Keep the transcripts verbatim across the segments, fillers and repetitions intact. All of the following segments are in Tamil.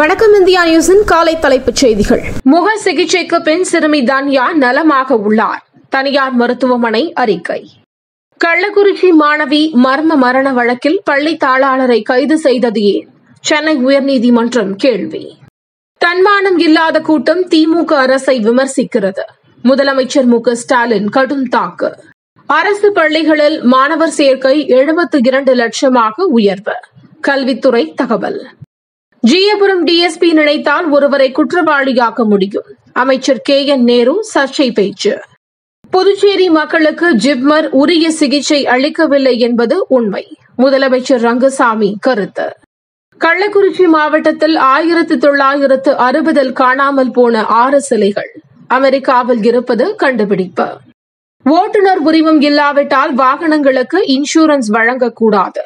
வணக்கம் இந்தியா நியூஸின் காலை தலைப்புச் செய்திகள். முக சிகிச்சைக்கு பின் சிறுமி தன்யா நலமாக உள்ளார். தனியார் மருத்துவமனை அறிக்கை. கள்ளக்குறிச்சி மாணவி மர்ம மரண வழக்கில் பள்ளி தாளாளரை கைது செய்தது ஏன்? சென்னை உயர்நீதிமன்றம் கேள்வி. தன்மானம் இல்லாத கூட்டம் திமுக அரசை விமர்சிக்கிறது. முதலமைச்சர் மு க ஸ்டாலின் கடும் தாக்கு. அரசு பள்ளிகளில் மாணவர் சேர்க்கை எழுபத்தி இரண்டு லட்சமாக உயர்வு. கல்வித்துறை தகவல். ஜீயபுரம் டிஎஸ்பி நினைத்தால் ஒருவரை குற்றவாளியாக்க முடியும். அமைச்சர் கே என் நேரு சர்ச்சை பேச்சு. புதுச்சேரி மக்களுக்கு ஜிப்மர் உரிய சிகிச்சை அளிக்கவில்லை என்பது உண்மை. முதலமைச்சர் ரங்கசாமி கருத்து. கள்ளக்குறிச்சி மாவட்டத்தில் ஆயிரத்து தொள்ளாயிரத்து அறுபதில் காணாமல் போன ஆறு சிலைகள் அமெரிக்காவில் இருப்பது கண்டுபிடிப்பு. ஓட்டுநர் உரிமம் இல்லாவிட்டால் வாகனங்களுக்கு இன்சூரன்ஸ் வழங்கக்கூடாது.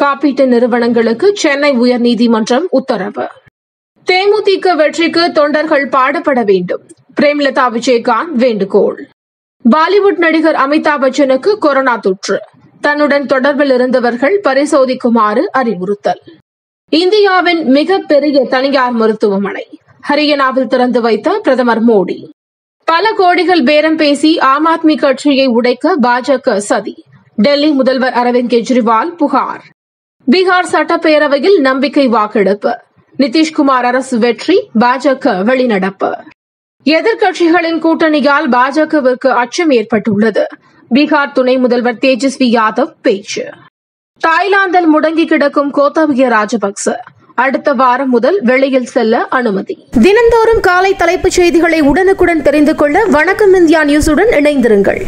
காப்பீட்டு நிறுவனங்களுக்கு சென்னை உயர்நீதிமன்றம் உத்தரவு. தேமுதிக வெற்றிக்கு தொண்டர்கள் பாடுபட வேண்டும். பிரேமலதா விஜயகாந்த் வேண்டுகோள். பாலிவுட் நடிகர் அமிதாப் பச்சனுக்கு கொரோனா தொற்று. தன்னுடன் தொடர்பில் இருந்தவர்கள் பரிசோதிக்குமாறு அறிவுறுத்தல். இந்தியாவின் மிகப்பெரிய தனியார் மருத்துவமனை ஹரியானாவில் திறந்து வைத்த பிரதமர் மோடி. பல கோடிகள் பேரம் பேசி ஆம் ஆத்மி கட்சியை உடைக்க பாஜக சதி. டெல்லி முதல்வர் அரவிந்த் கெஜ்ரிவால் புகார். பீகார் சட்டப்பேரவையில் நம்பிக்கை வாக்கெடுப்பு. நிதிஷ்குமார் அரசு வெற்றி. பாஜக வெளிநடப்பு. எதிர்க்கட்சிகளின் கூட்டணியால் பாஜகவிற்கு அச்சம் ஏற்பட்டுள்ளது. பீகார் துணை முதல்வர் தேஜஸ்வி யாதவ் பேச்சு. தாய்லாந்தில் முடங்கி கிடக்கும் கோத்தபய ராஜபக்ச அடுத்த வாரம் முதல் வெளியில் செல்ல அனுமதி. தினந்தோறும் காலை தலைப்புச் செய்திகளை உடனுக்குடன் தெரிந்து கொள்ள வணக்கம் இந்தியா நியூஸுடன் இணைந்திருங்கள்.